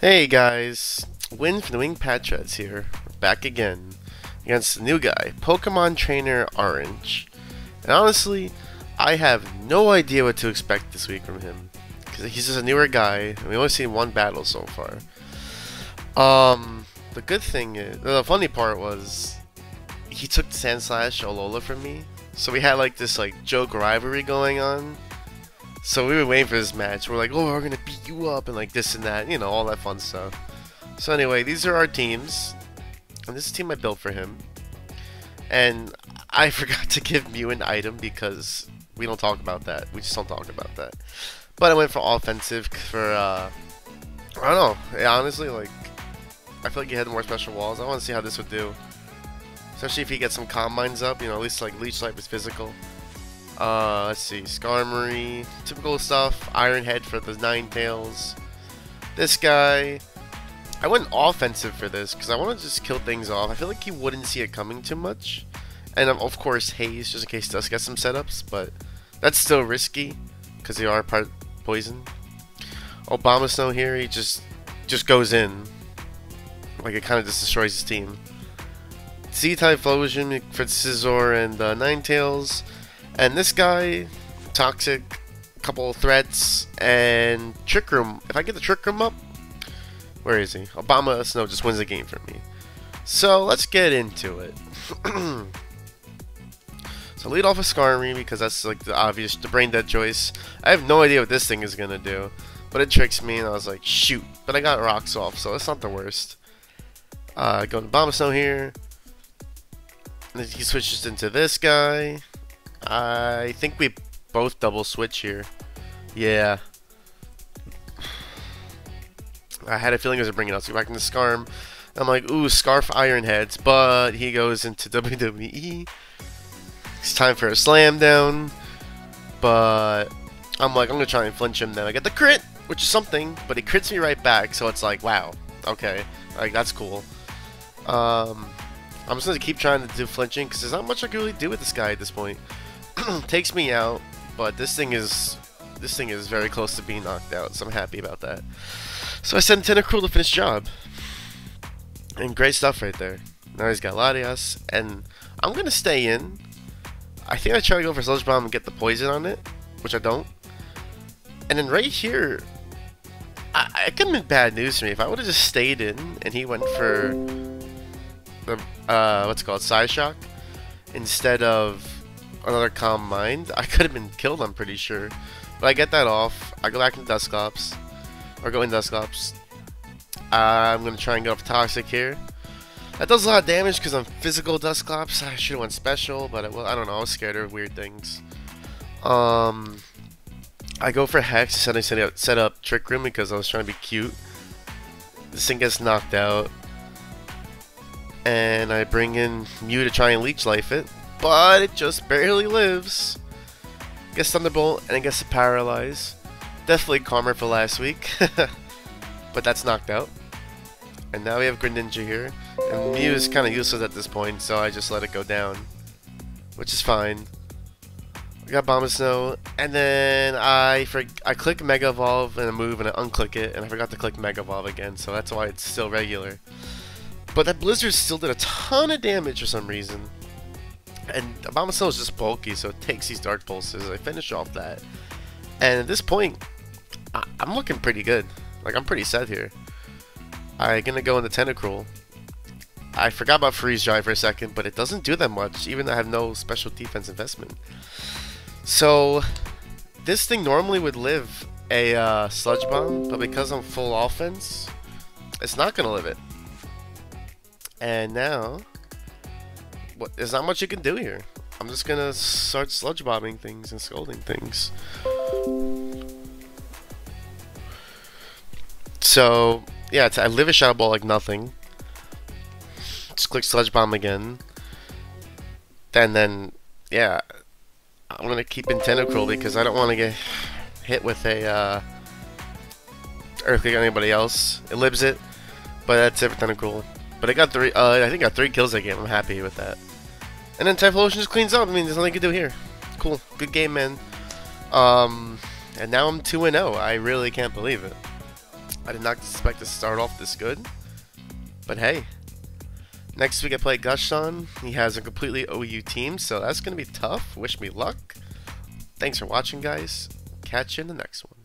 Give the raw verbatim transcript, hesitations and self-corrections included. Hey guys, Win from the Wing Patreads here, back again, against the new guy, Pokemon Trainer Orange. And honestly, I have no idea what to expect this week from him, because he's just a newer guy, and we've only seen one battle so far. Um, the good thing is, the funny part was, he took the SandSlash Alola from me, so we had like this like joke rivalry going on. So we were waiting for this match. We're like, oh, we're gonna beat you up and like this and that, you know, all that fun stuff. So anyway, these are our teams, and this is the team I built for him. And I forgot to give Mew an item because we don't talk about that. We just don't talk about that. But I went for offensive for uh, I don't know. Honestly, like I feel like he had more special walls. I want to see how this would do, especially if he gets some Calm Minds up. You know, at least like Leech Life is physical. Uh, let's see, Skarmory, typical stuff, Iron Head for the Ninetales. This guy, I went offensive for this because I want to just kill things off. I feel like he wouldn't see it coming too much. And um, of course, Haze, just in case Dust gets some setups, but that's still risky because they are part poison. Abomasnow here, he just, just goes in. Like, it kind of just destroys his team. See Typhlosion for Scizor and uh, Ninetales. And this guy, Toxic, couple of threats, and Trick Room. If I get the Trick Room up, where is he? Abomasnow just wins the game for me. So let's get into it. So lead off with Skarmory because that's like the obvious, the brain dead choice. I have no idea what this thing is gonna do, but it tricks me, and I was like, shoot! But I got rocks off, so that's not the worst. Uh, going to Abomasnow here. And then he switches into this guy. I think we both double switch here. Yeah. I had a feeling it was bringing us back into Skarm. I'm like, ooh, Scarf Iron Heads, but he goes into W W E. It's time for a slam down. But I'm like, I'm gonna try and flinch him. Then I get the crit, which is something, but he crits me right back. So it's like, wow, okay, like that's cool. Um, I'm just gonna keep trying to do flinching because there's not much I can really do with this guy at this point. Takes me out, but this thing is this thing is very close to being knocked out, so I'm happy about that. So I sent Tentacruel to finish job, and great stuff right there. Now he's got Latias, and I'm gonna stay in. I think I try to go for Sludge Bomb and get the poison on it, which I don't. And then right here, I, it could've been bad news for me if I would have just stayed in and he went for the uh, what's it called, Psy Shock instead of another Calm Mind. I could have been killed, I'm pretty sure. But I get that off. I go back into Dusclops. Or go in Dusclops. Uh, I'm going to try and go for Toxic here. That does a lot of damage because I'm physical Dusclops. I should have went special, but it, well, I don't know. I was scared of weird things. Um, I go for Hex. Set up, set up Trick Room because I was trying to be cute. This thing gets knocked out. And I bring in Mew to try and Leech Life it. But it just barely lives. Gets Thunderbolt and it gets to paralyze. Definitely calmer for last week. But that's knocked out. And now we have Greninja here. And Mew is kind of useless at this point, so I just let it go down. Which is fine. We got Abomasnow, and then I I click Mega Evolve and a move and I unclick it, and I forgot to click Mega Evolve again, so that's why it's still regular. But that Blizzard still did a ton of damage for some reason. And Abomasnow is just bulky, so it takes these Dark Pulses. I finish off that. And at this point, I I'm looking pretty good. Like, I'm pretty set here. I'm going to go into Tentacruel. I forgot about Freeze Drive for a second, but it doesn't do that much, even though I have no special defense investment. So, this thing normally would live a uh, Sludge Bomb, but because I'm full offense, it's not going to live it. And now... What, there's not much you can do here. I'm just gonna start sludge bombing things and scolding things. So yeah, it's, I live a Shadow Ball like nothing. Just click Sludge Bomb again, and then yeah, I'm gonna keep in Tentacruel because I don't want to get hit with a uh, Earthquake on anybody else. It lives it, but that's it for Tentacruel. But I got three. Uh, I think I got three kills that game. I'm happy with that. And then Typhlosion just cleans up. I mean, there's nothing you can do here. Cool, good game, man. Um, and now I'm two and zero. I really can't believe it. I did not expect to start off this good, but hey. Next week I play Gushon. He has a completely O U team, so that's going to be tough. Wish me luck. Thanks for watching, guys. Catch you in the next one.